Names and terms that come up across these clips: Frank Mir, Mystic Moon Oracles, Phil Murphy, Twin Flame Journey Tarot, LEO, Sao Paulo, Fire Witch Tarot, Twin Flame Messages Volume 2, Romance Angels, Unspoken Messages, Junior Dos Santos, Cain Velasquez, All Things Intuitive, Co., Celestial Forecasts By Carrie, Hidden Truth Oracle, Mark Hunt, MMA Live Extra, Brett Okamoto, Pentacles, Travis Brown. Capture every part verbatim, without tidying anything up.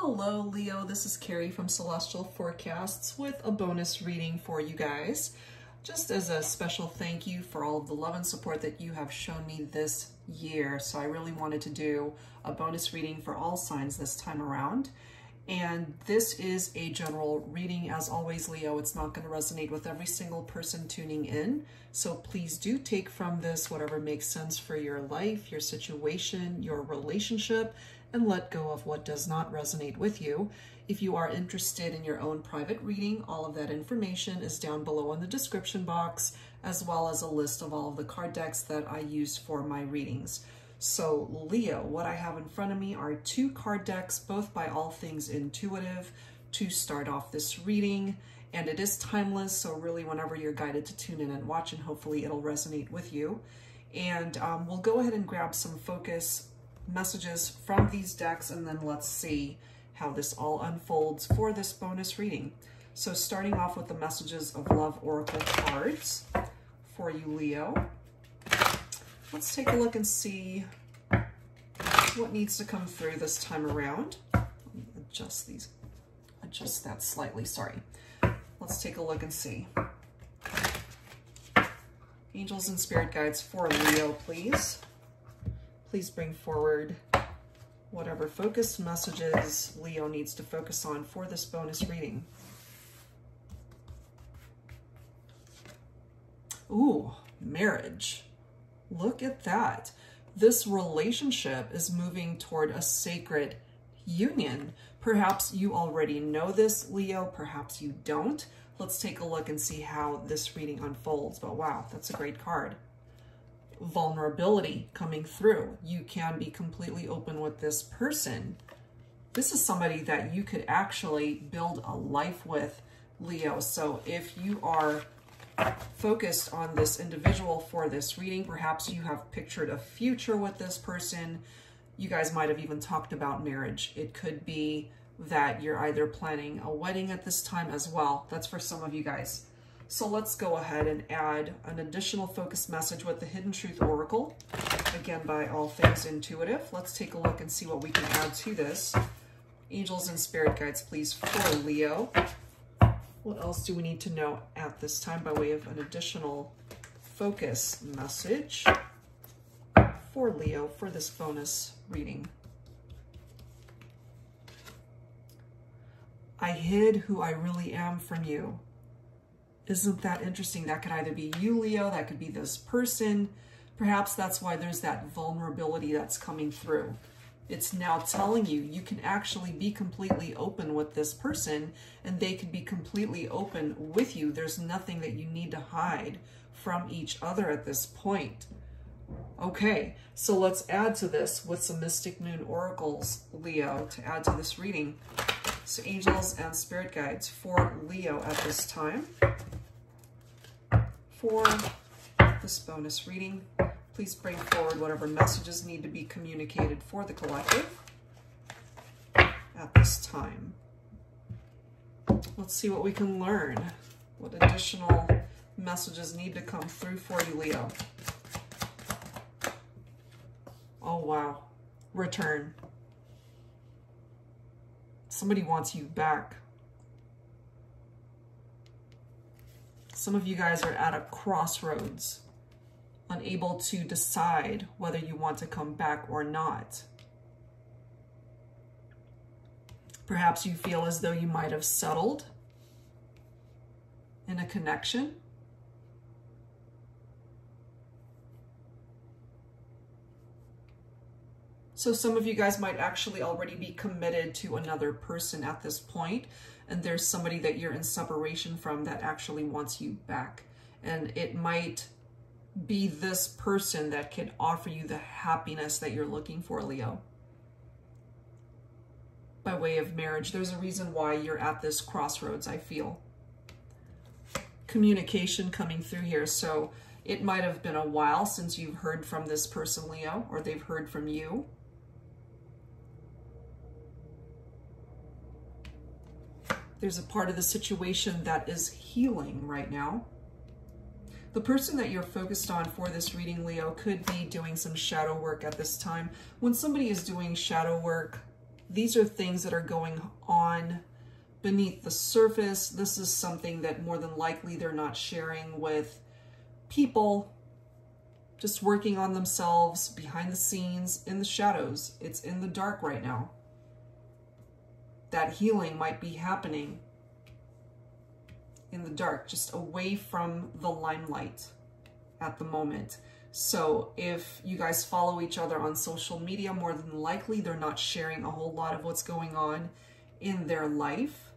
Hello, Leo. This is Carrie from Celestial Forecasts with a bonus reading for you guys. Just as a special thank you for all of the love and support that you have shown me this year. So I really wanted to do a bonus reading for all signs this time around. And this is a general reading. As always, Leo, it's not going to resonate with every single person tuning in. So please do take from this whatever makes sense for your life, your situation, your relationship, and let go of what does not resonate with you. If you are interested in your own private reading, all of that information is down below in the description box, as well as a list of all of the card decks that I use for my readings. So Leo, what I have in front of me are two card decks, both by All Things Intuitive, to start off this reading. And it is timeless, so really whenever you're guided to tune in and watch, and hopefully it'll resonate with you. And um, we'll go ahead and grab some focus messages from these decks, and then let's see how this all unfolds for this bonus reading. So starting off with the Messages of Love Oracle cards for you, Leo. Let's take a look and see what needs to come through this time around. Let me adjust these, adjust that slightly, sorry. Let's take a look and see. Angels and Spirit Guides for Leo, please. Please bring forward whatever focused messages Leo needs to focus on for this bonus reading. Ooh, marriage. Look at that. This relationship is moving toward a sacred union. Perhaps you already know this, Leo. Perhaps you don't. Let's take a look and see how this reading unfolds. But wow, that's a great card. Vulnerability coming through. You can be completely open with this person. This is somebody that you could actually build a life with, Leo. So if you are focused on this individual for this reading, perhaps you have pictured a future with this person. You guys might have even talked about marriage. It could be that you're either planning a wedding at this time as well. That's for some of you guys. So let's go ahead and add an additional focus message with the Hidden Truth Oracle, again by All Things Intuitive. Let's take a look and see what we can add to this. Angels and Spirit Guides, please, for Leo. What else do we need to know at this time by way of an additional focus message for Leo for this bonus reading? I hid who I really am from you. Isn't that interesting? That could either be you, Leo, that could be this person. Perhaps that's why there's that vulnerability that's coming through. It's now telling you, you can actually be completely open with this person, and they could be completely open with you. There's nothing that you need to hide from each other at this point. Okay, so let's add to this with some Mystic Moon Oracles, Leo, to add to this reading. So Angels and Spirit Guides for Leo at this time. For this bonus reading, please bring forward whatever messages need to be communicated for the collective at this time. Let's see what we can learn. What additional messages need to come through for you, Leo? Oh, wow. Return. Somebody wants you back. Some of you guys are at a crossroads, unable to decide whether you want to come back or not. Perhaps you feel as though you might have settled in a connection. So some of you guys might actually already be committed to another person at this point, and there's somebody that you're in separation from that actually wants you back. And it might be this person that can offer you the happiness that you're looking for, Leo. By way of marriage, there's a reason why you're at this crossroads, I feel. Communication coming through here. So it might have been a while since you've heard from this person, Leo, or they've heard from you. There's a part of the situation that is healing right now. The person that you're focused on for this reading, Leo, could be doing some shadow work at this time. When somebody is doing shadow work These are things that are going on beneath the surface. This is something that more than likely they're not sharing with people, just working on themselves behind the scenes, in the shadows. It's in the dark right now. That healing might be happening in the dark, just away from the limelight at the moment. So if you guys follow each other on social media, more than likely they're not sharing a whole lot of what's going on in their life.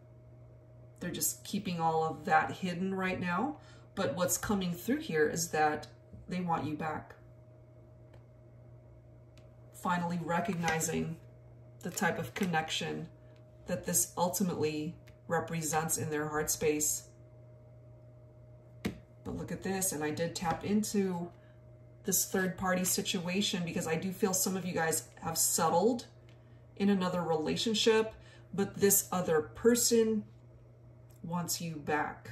They're just keeping all of that hidden right now. But what's coming through here is that they want you back. Finally recognizing the type of connection that this ultimately represents in their heart space. But look at this, and I did tap into this third party situation because I do feel some of you guys have settled in another relationship, but this other person wants you back.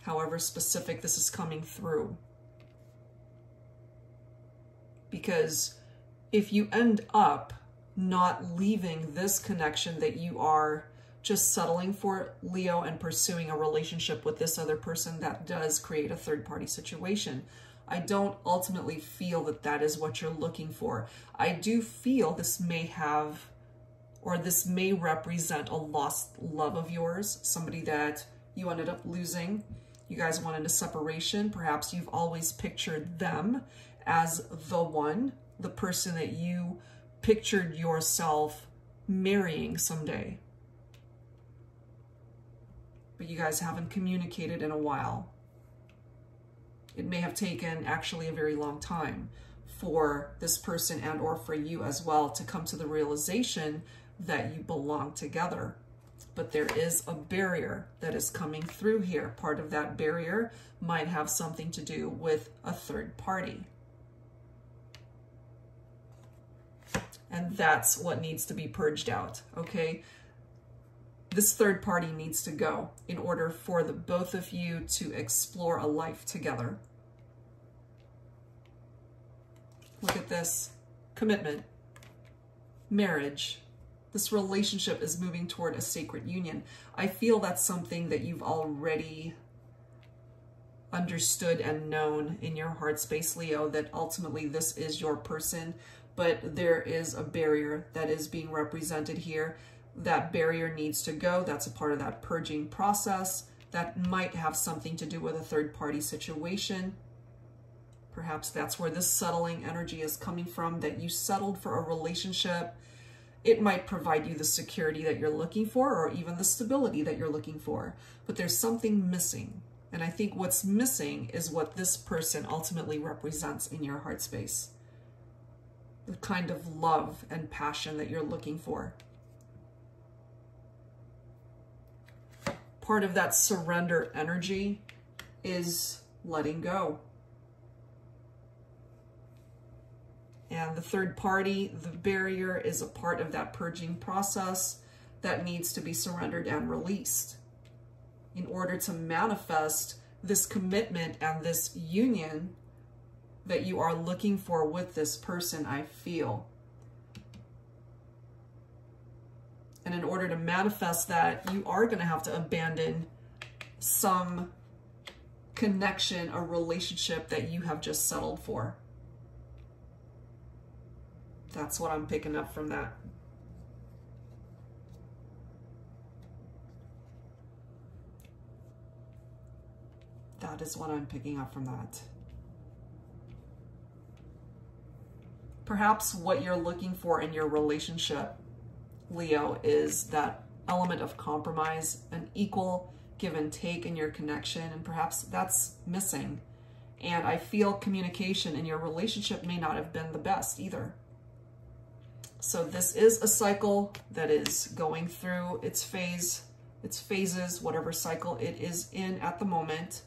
However specific this is coming through. Because if you end up not leaving this connection that you are just settling for, Leo, and pursuing a relationship with this other person, that does create a third-party situation. I don't ultimately feel that that is what you're looking for. I do feel this may have, or this may represent a lost love of yours, somebody that you ended up losing. You guys wanted a separation. Perhaps you've always pictured them as the one, the person that you pictured yourself marrying someday. But you guys haven't communicated in a while. It may have taken actually a very long time for this person and or for you as well to come to the realization that you belong together. But there is a barrier that is coming through here. Part of that barrier might have something to do with a third party. And that's what needs to be purged out, okay? This third party needs to go in order for the both of you to explore a life together. Look at this. Commitment. Marriage. This relationship is moving toward a sacred union. I feel that's something that you've already understood and known in your heart space, Leo, that ultimately this is your person, but there is a barrier that is being represented here. That barrier needs to go. That's a part of that purging process. That might have something to do with a third-party situation. Perhaps that's where this settling energy is coming from, that you settled for a relationship. It might provide you the security that you're looking for, or even the stability that you're looking for, but there's something missing. And I think what's missing is what this person ultimately represents in your heart space. The kind of love and passion that you're looking for. Part of that surrender energy is letting go. And the third party, the barrier, is a part of that purging process that needs to be surrendered and released in order to manifest this commitment and this union that you are looking for with this person, I feel. And in order to manifest that, you are going to have to abandon some connection, a relationship that you have just settled for. That's what I'm picking up from that. That is what I'm picking up from that. Perhaps what you're looking for in your relationship, Leo, is that element of compromise, an equal give and take in your connection, and perhaps that's missing. And I feel communication in your relationship may not have been the best either. So this is a cycle that is going through its phase, its phases, whatever cycle it is in at the moment.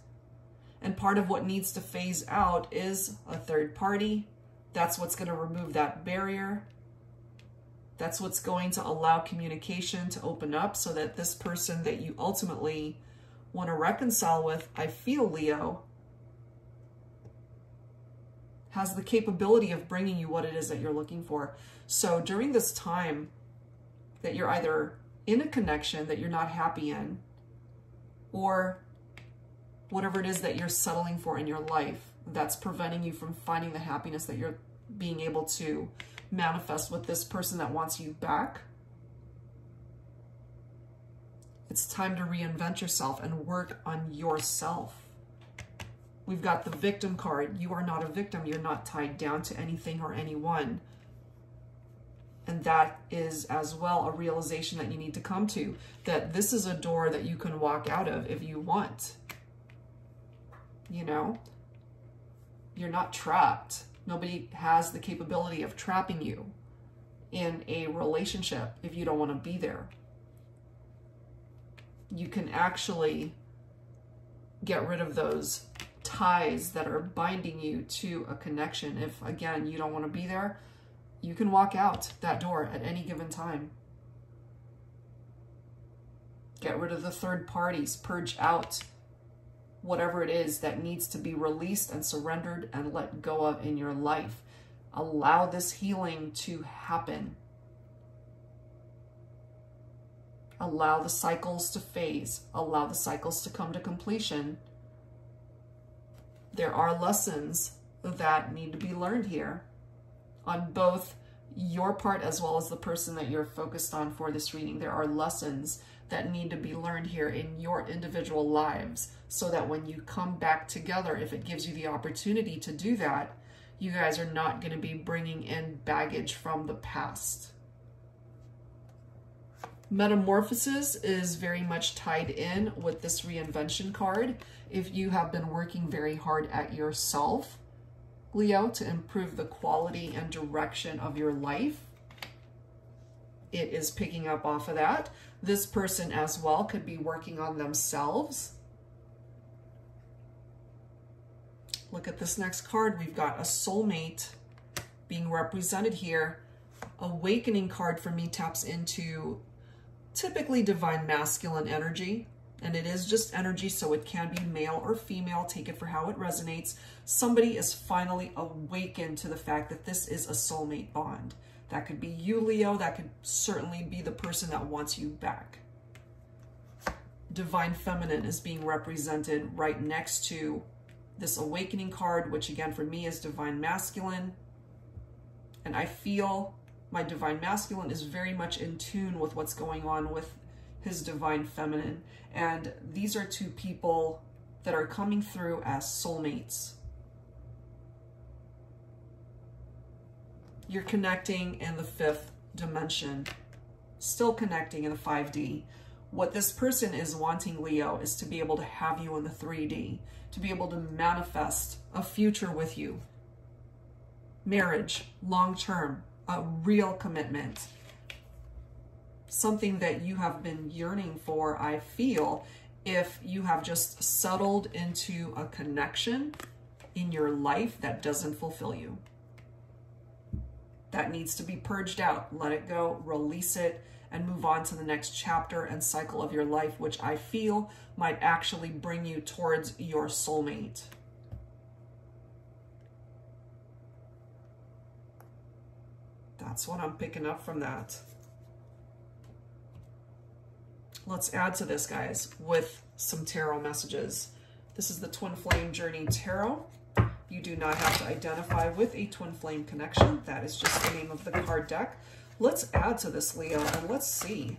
And part of what needs to phase out is a third party. That's what's going to remove that barrier. That's what's going to allow communication to open up so that this person that you ultimately want to reconcile with, I feel, Leo, has the capability of bringing you what it is that you're looking for. So during this time that you're either in a connection that you're not happy in, or whatever it is that you're settling for in your life that's preventing you from finding the happiness that you're being able to manifest with this person that wants you back, it's time to reinvent yourself and work on yourself. We've got the victim card. You are not a victim. You're not tied down to anything or anyone. And that is as well a realization that you need to come to, that this is a door that you can walk out of if you want. You know, you're not trapped. Nobody has the capability of trapping you in a relationship if you don't want to be there. You can actually get rid of those ties that are binding you to a connection. If, again, you don't want to be there, you can walk out that door at any given time. Get rid of the third parties. Purge out whatever it is that needs to be released and surrendered and let go of in your life. Allow this healing to happen. Allow the cycles to phase. Allow the cycles to come to completion. There are lessons that need to be learned here on both your part as well as the person that you're focused on for this reading. There are lessons that need to be learned here in your individual lives so that when you come back together, if it gives you the opportunity to do that, you guys are not going to be bringing in baggage from the past. Metamorphosis is very much tied in with this reinvention card. If you have been working very hard at yourself, Leo, to improve the quality and direction of your life, it is picking up off of that. This person as well could be working on themselves. Look at this next card. We've got a soulmate being represented here. Awakening card for me taps into typically divine masculine energy, and it is just energy, so it can be male or female. Take it for how it resonates. Somebody is finally awakened to the fact that this is a soulmate bond. That could be you, Leo. That could certainly be the person that wants you back. Divine feminine is being represented right next to this awakening card, which again for me is divine masculine, and I feel my divine masculine is very much in tune with what's going on with his divine feminine. And these are two people that are coming through as soulmates. You're connecting in the fifth dimension, still connecting in the five D. What this person is wanting, Leo, is to be able to have you in the three D, to be able to manifest a future with you. Marriage, long-term. A real commitment, something that you have been yearning for, I feel, if you have just settled into a connection in your life that doesn't fulfill you. That needs to be purged out. Let it go, release it, and move on to the next chapter and cycle of your life, which I feel might actually bring you towards your soulmate. That's what I'm picking up from that. Let's add to this, guys, with some tarot messages. This is the Twin Flame Journey Tarot. You do not have to identify with a Twin Flame connection. That is just the name of the card deck. Let's add to this, Leo, and let's see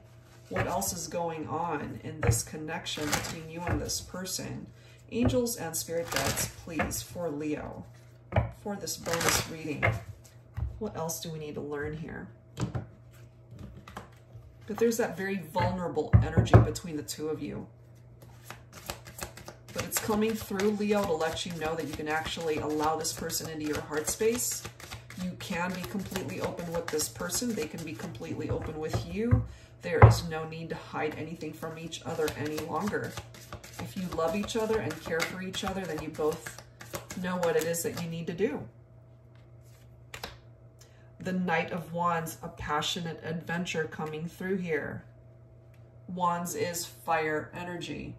what else is going on in this connection between you and this person. Angels and spirit guides, please, for Leo, for this bonus reading. What else do we need to learn here? But there's that very vulnerable energy between the two of you. But it's coming through, Leo, to let you know that you can actually allow this person into your heart space. You can be completely open with this person. They can be completely open with you. There is no need to hide anything from each other any longer. If you love each other and care for each other, then you both know what it is that you need to do. The Knight of Wands, a passionate adventure coming through here. Wands is fire energy.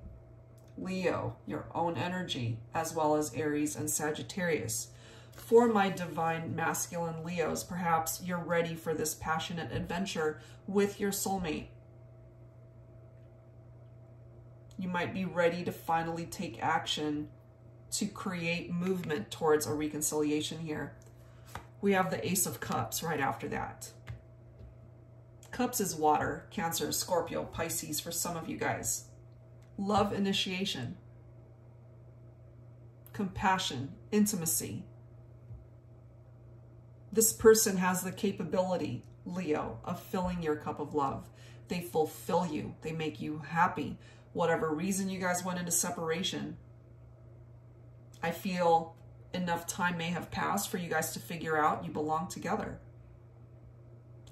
Leo, your own energy, as well as Aries and Sagittarius. For my divine masculine Leos, perhaps you're ready for this passionate adventure with your soulmate. You might be ready to finally take action to create movement towards a reconciliation here. We have the Ace of Cups right after that. Cups is water, Cancer, Scorpio, Pisces for some of you guys. Love initiation, compassion, intimacy. This person has the capability, Leo, of filling your cup of love. They fulfill you. They make you happy. Whatever reason you guys went into separation, I feel enough time may have passed for you guys to figure out you belong together.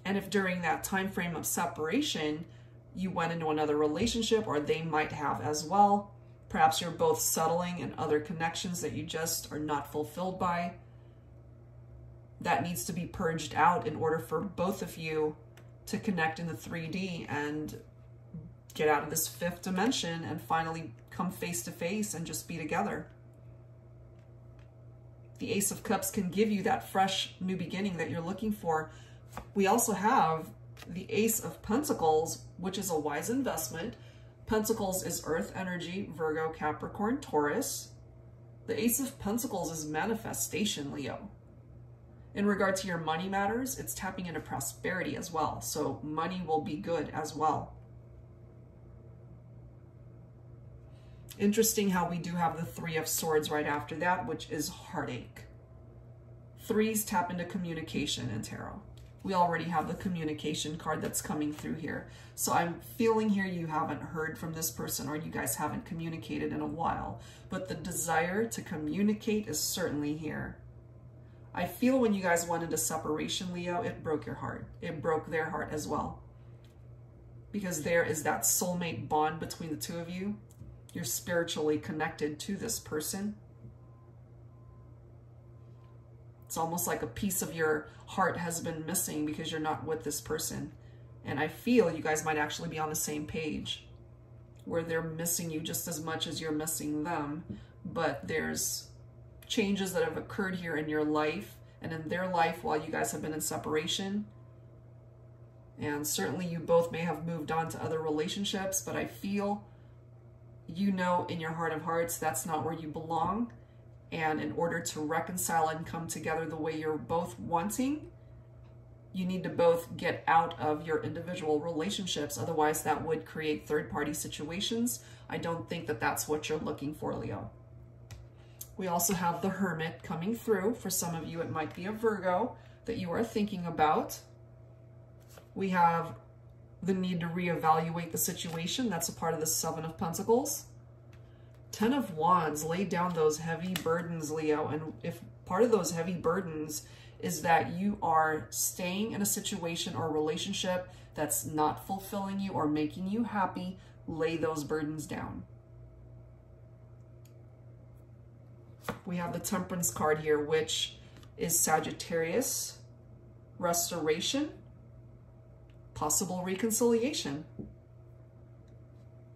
And if during that time frame of separation, you went into another relationship, or they might have as well, perhaps you're both settling in other connections that you just are not fulfilled by, that needs to be purged out in order for both of you to connect in the three D and get out of this fifth dimension and finally come face to face and just be together. The Ace of Cups can give you that fresh new beginning that you're looking for. We also have the Ace of Pentacles, which is a wise investment. Pentacles is earth energy, Virgo, Capricorn, Taurus. The Ace of Pentacles is manifestation, Leo. In regard to your money matters, it's tapping into prosperity as well. So money will be good as well. Interesting how we do have the Three of Swords right after that, which is heartache. Threes tap into communication in tarot. We already have the communication card that's coming through here. So I'm feeling here you haven't heard from this person, or you guys haven't communicated in a while, but the desire to communicate is certainly here. I feel when you guys went into separation, Leo, it broke your heart. It broke their heart as well, because there is that soulmate bond between the two of you. You're spiritually connected to this person. It's almost like a piece of your heart has been missing because you're not with this person. And I feel you guys might actually be on the same page, where they're missing you just as much as you're missing them. But there's changes that have occurred here in your life and in their life while you guys have been in separation. And certainly you both may have moved on to other relationships, but I feel you know in your heart of hearts that's not where you belong, and in order to reconcile and come together the way you're both wanting, you need to both get out of your individual relationships, otherwise that would create third-party situations. I don't think that that's what you're looking for, Leo. We also have the Hermit coming through. For some of you, it might be a Virgo that you are thinking about. We have the need to reevaluate the situation. That's a part of the Seven of Pentacles. Ten of Wands, lay down those heavy burdens, Leo. And if part of those heavy burdens is that you are staying in a situation or relationship that's not fulfilling you or making you happy, lay those burdens down. We have the Temperance card here, which is Sagittarius, restoration, possible reconciliation.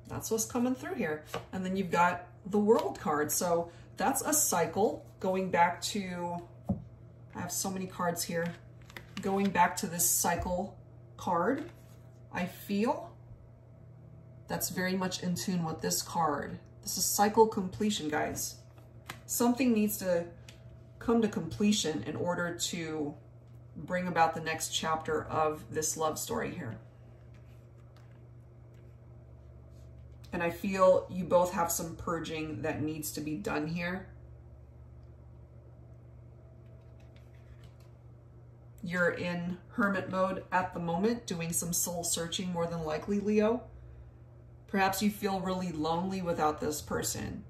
That's what's coming through here. And then you've got the World card. So that's a cycle going back to, I have so many cards here, going back to this cycle card. I feel that's very much in tune with this card. This is cycle completion, guys. Something needs to come to completion in order to bring about the next chapter of this love story here. And I feel you both have some purging that needs to be done here. You're in hermit mode at the moment, doing some soul searching more than likely, Leo. Perhaps you feel really lonely without this person.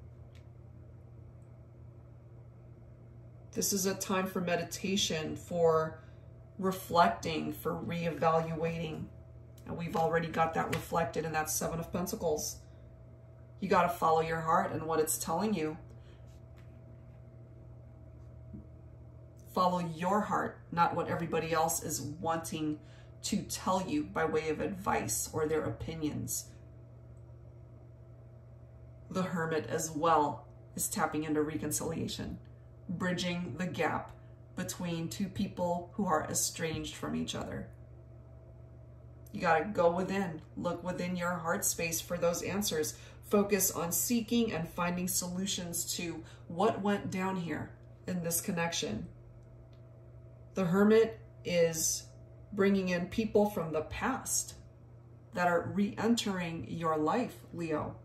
This is a time for meditation, for reflecting, for reevaluating. And we've already got that reflected in that Seven of Pentacles. You got to follow your heart and what it's telling you. Follow your heart, not what everybody else is wanting to tell you by way of advice or their opinions. The Hermit as well is tapping into reconciliation. bridging the gap between two people who are estranged from each other. You got to go within, look within your heart space for those answers. Focus on seeking and finding solutions to what went down here in this connection. The Hermit is bringing in people from the past that are re-entering your life, Leo.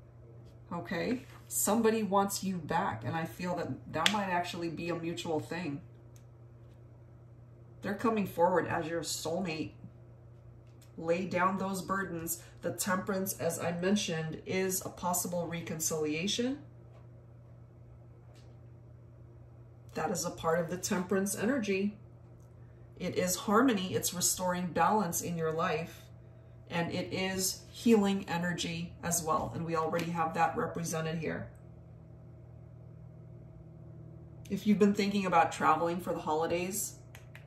Okay? Somebody wants you back, and I feel that that might actually be a mutual thing. They're coming forward as your soulmate. Lay down those burdens. The Temperance, as I mentioned, is a possible reconciliation. That is a part of the Temperance energy. It is harmony. It's restoring balance in your life. And it is healing energy as well. And we already have that represented here. If you've been thinking about traveling for the holidays,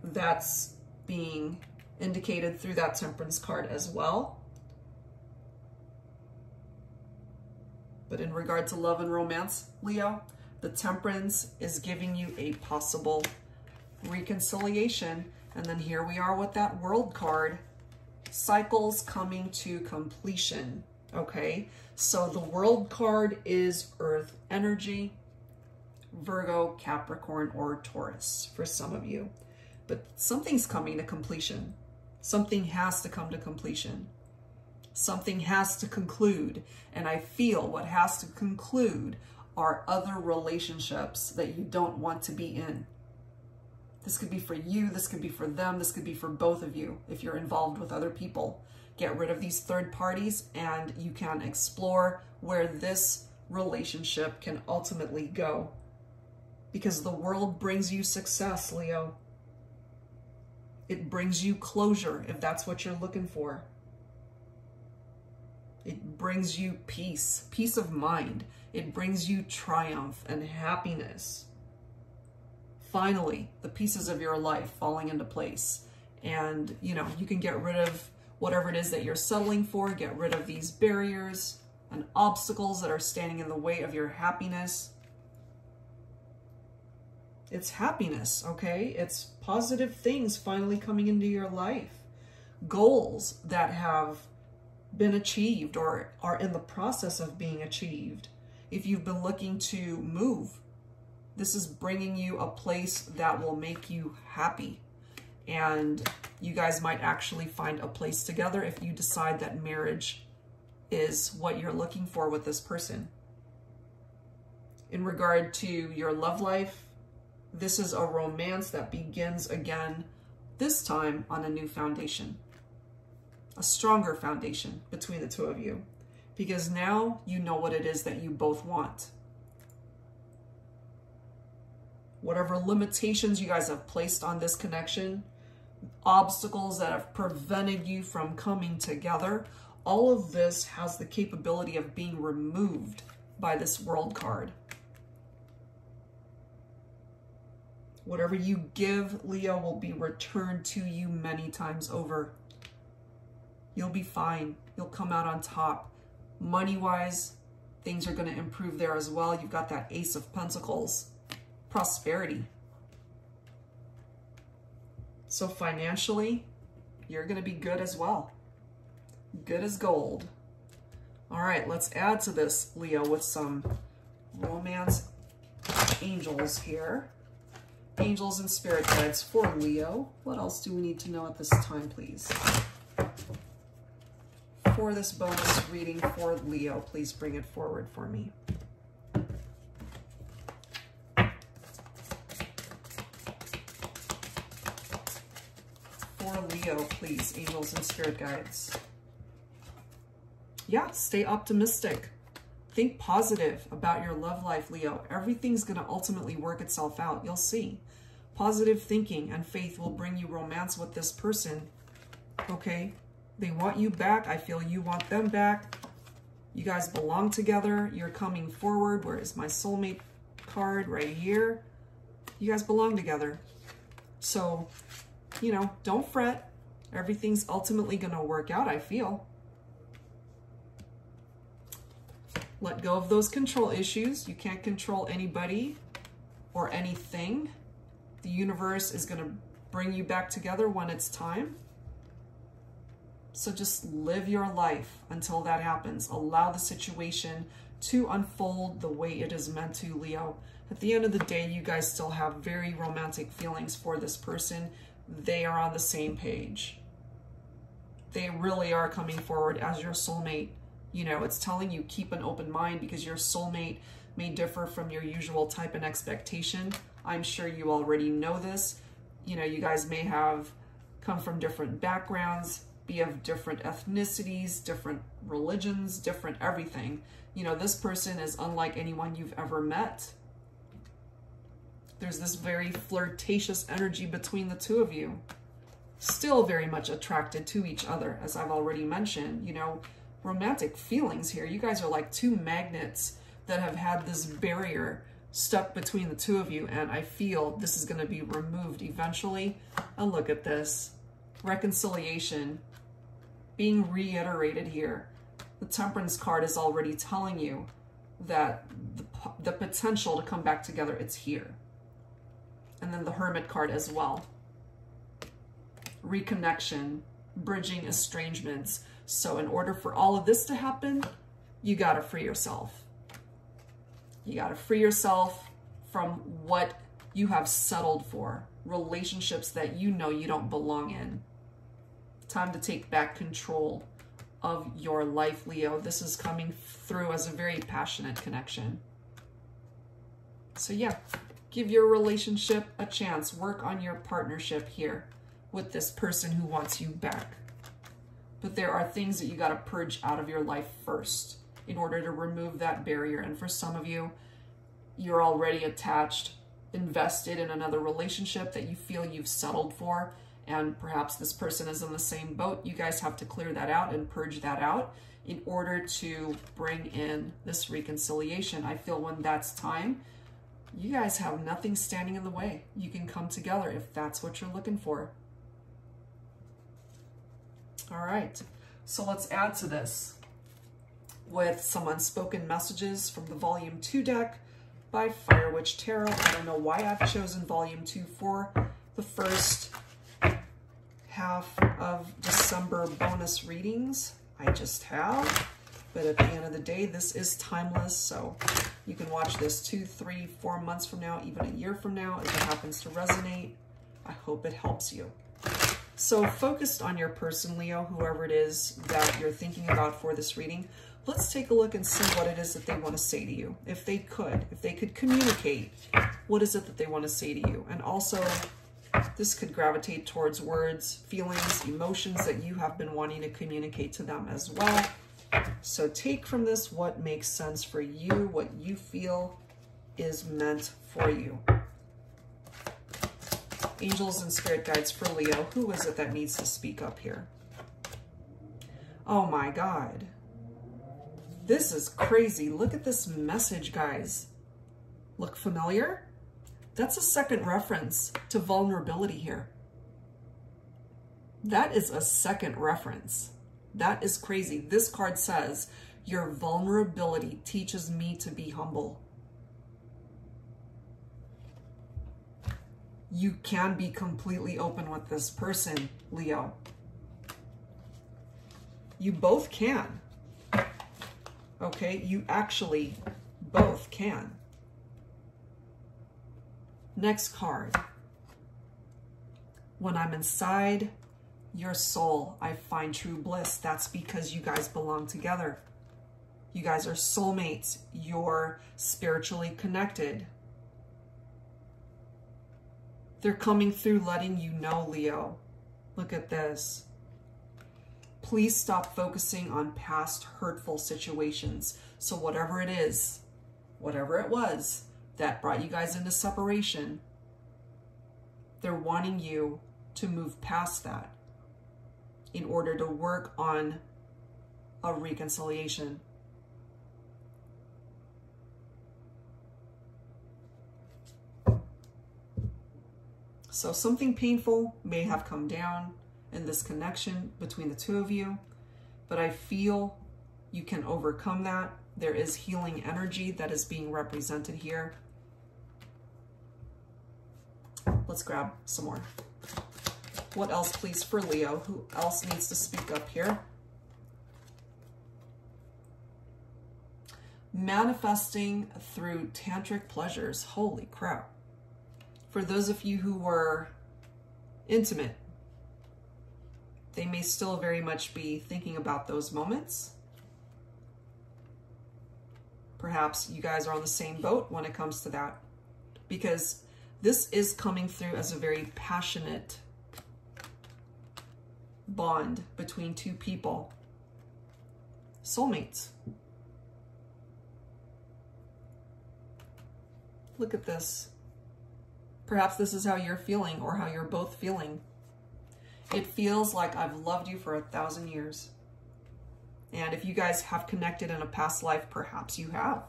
that's being indicated through that Temperance card as well. But in regard to love and romance, Leo, the Temperance is giving you a possible reconciliation. And then here we are with that World card. Cycles coming to completion. Okay, so the World card is Earth energy, Virgo, Capricorn, or Taurus for some of you. But something's coming to completion. Something has to come to completion. Something has to conclude. And I feel what has to conclude are other relationships that you don't want to be in. This could be for you, this could be for them, this could be for both of you if you're involved with other people. Get rid of these third parties and you can explore where this relationship can ultimately go. Because the World brings you success, Leo. It brings you closure if that's what you're looking for. It brings you peace, peace of mind. It brings you triumph and happiness. Finally, the pieces of your life falling into place. And, you know, you can get rid of whatever it is that you're settling for, get rid of these barriers and obstacles that are standing in the way of your happiness. It's happiness, okay? It's positive things finally coming into your life. Goals that have been achieved or are in the process of being achieved. If you've been looking to move, this is bringing you a place that will make you happy. And you guys might actually find a place together if you decide that marriage is what you're looking for with this person. In regard to your love life, this is a romance that begins again, this time on a new foundation, a stronger foundation between the two of you, because now you know what it is that you both want. Whatever limitations you guys have placed on this connection, obstacles that have prevented you from coming together, all of this has the capability of being removed by this World card. Whatever you give, Leo, will be returned to you many times over. You'll be fine. You'll come out on top. Money-wise, things are going to improve there as well. You've got that Ace of Pentacles. Prosperity. So financially, you're going to be good as well. Good as gold. All right, let's add to this, Leo, with some romance angels here. Angels and spirit guides for Leo. What else do we need to know at this time, please? For this bonus reading for Leo, please bring it forward for me. For Leo, please, angels and spirit guides. Yeah, stay optimistic. Think positive about your love life, Leo. Everything's going to ultimately work itself out. You'll see. Positive thinking and faith will bring you romance with this person. Okay? They want you back. I feel you want them back. You guys belong together. You're coming forward. Where is my soulmate card? Right here. You guys belong together. So, you know, don't fret. Everything's ultimately going to work out, I feel. Let go of those control issues. You can't control anybody or anything. The universe is going to bring you back together when it's time. So just live your life until that happens. Allow the situation to unfold the way it is meant to, Leo. At the end of the day, you guys still have very romantic feelings for this person. They are on the same page. They really are coming forward as your soulmate. You know, it's telling you keep an open mind because your soulmate may differ from your usual type and expectation. I'm sure you already know this. You know, you guys may have come from different backgrounds, be of different ethnicities, different religions, different everything. You know, this person is unlike anyone you've ever met. There's this very flirtatious energy between the two of you. Still very much attracted to each other, as I've already mentioned. You know, romantic feelings here. You guys are like two magnets that have had this barrier stuck between the two of you, and I feel this is going to be removed eventually. And look at this. Reconciliation being reiterated here. The Temperance card is already telling you that the, the potential to come back together, it's here. And then the Hermit card as well. Reconnection, bridging estrangements. So in order for all of this to happen, you got to free yourself. You got to free yourself from what you have settled for. Relationships that you know you don't belong in. Time to take back control of your life, Leo. This is coming through as a very passionate connection. So yeah, give your relationship a chance. Work on your partnership here with this person who wants you back. But there are things that you got to purge out of your life first in order to remove that barrier. And for some of you, you're already attached, invested in another relationship that you feel you've settled for, and perhaps this person is in the same boat. You guys have to clear that out and purge that out in order to bring in this reconciliation. I feel when that's time, you guys have nothing standing in the way. You can come together if that's what you're looking for. All right, so let's add to this with some unspoken messages from the Volume two deck by Fire Witch Tarot. I don't know why I've chosen Volume two for the first half of December bonus readings. I just have, but at the end of the day, this is timeless, so you can watch this two, three, four months from now, even a year from now, if it happens to resonate. I hope it helps you. So focused on your person, Leo, whoever it is that you're thinking about for this reading, let's take a look and see what it is that they want to say to you. If they could, if they could communicate, what is it that they want to say to you? And also, this could gravitate towards words, feelings, emotions that you have been wanting to communicate to them as well. So take from this what makes sense for you, what you feel is meant for you. Angels and spirit guides for Leo. Who is it that needs to speak up here? Oh my God. This is crazy. Look at this message, guys. Look familiar? That's a second reference to vulnerability here. That is a second reference. That is crazy. This card says, your vulnerability teaches me to be humble. You can be completely open with this person, Leo. You both can. Okay, you actually both can. Next card. When I'm inside your soul, I find true bliss. That's because you guys belong together. You guys are soulmates. You're spiritually connected. They're coming through letting you know, Leo. Look at this. Please stop focusing on past hurtful situations. So whatever it is, whatever it was that brought you guys into separation, they're wanting you to move past that in order to work on a reconciliation. So something painful may have come down in this connection between the two of you, but I feel you can overcome that. There is healing energy that is being represented here. let's grab some more. What else, please, for Leo? Who else needs to speak up here? Manifesting through tantric pleasures. Holy crap. For those of you who were intimate, they may still very much be thinking about those moments. Perhaps you guys are on the same boat when it comes to that, because this is coming through as a very passionate bond between two people. Soulmates. Look at this. Perhaps this is how you're feeling, or how you're both feeling. It feels like I've loved you for a thousand years. And if you guys have connected in a past life, perhaps you have.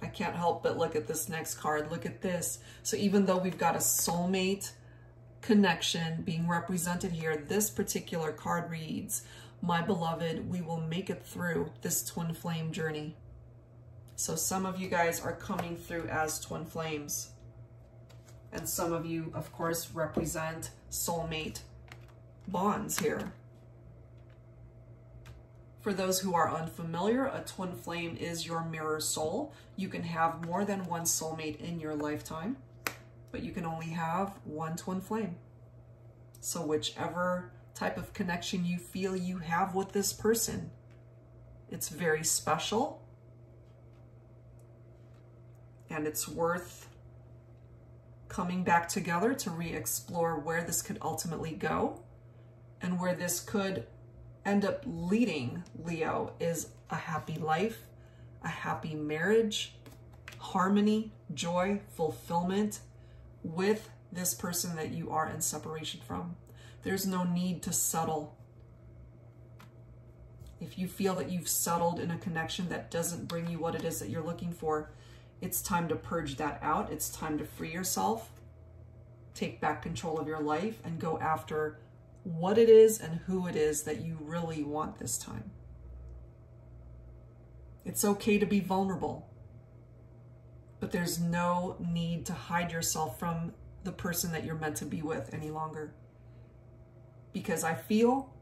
I can't help but look at this next card. Look at this. So even though we've got a soulmate connection being represented here, this particular card reads, "My beloved, we will make it through this twin flame journey." So some of you guys are coming through as twin flames. And some of you, of course, represent soulmate bonds here. For those who are unfamiliar, a twin flame is your mirror soul. You can have more than one soulmate in your lifetime, but you can only have one twin flame. So whichever type of connection you feel you have with this person, it's very special, and it's worth coming back together to re-explore where this could ultimately go. And where this could end up leading, Leo, is a happy life, a happy marriage, harmony, joy, fulfillment with this person that you are in separation from. There's no need to settle. If you feel that you've settled in a connection that doesn't bring you what it is that you're looking for, it's time to purge that out. It's time to free yourself, take back control of your life, and go after what it is and who it is that you really want this time. It's okay to be vulnerable, but there's no need to hide yourself from the person that you're meant to be with any longer. Because I feel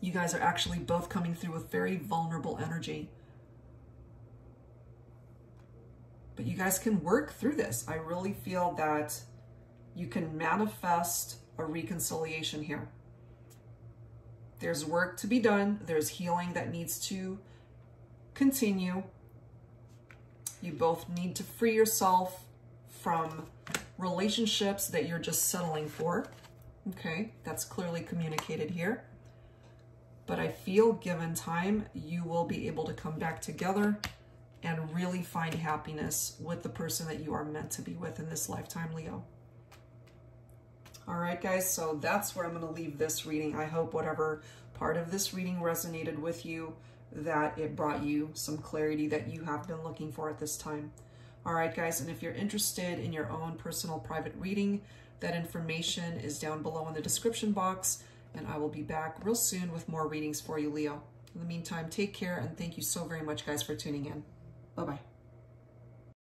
you guys are actually both coming through with very vulnerable energy. But you guys can work through this. I really feel that you can manifest a reconciliation here. There's work to be done. There's healing that needs to continue. You both need to free yourself from relationships that you're just settling for. Okay, that's clearly communicated here. But I feel, given time, you will be able to come back together and really find happiness with the person that you are meant to be with in this lifetime, Leo. All right, guys, so that's where I'm going to leave this reading. I hope whatever part of this reading resonated with you, that it brought you some clarity that you have been looking for at this time. All right, guys, and if you're interested in your own personal private reading, that information is down below in the description box, and I will be back real soon with more readings for you, Leo. In the meantime, take care, and thank you so very much, guys, for tuning in. Bye-bye.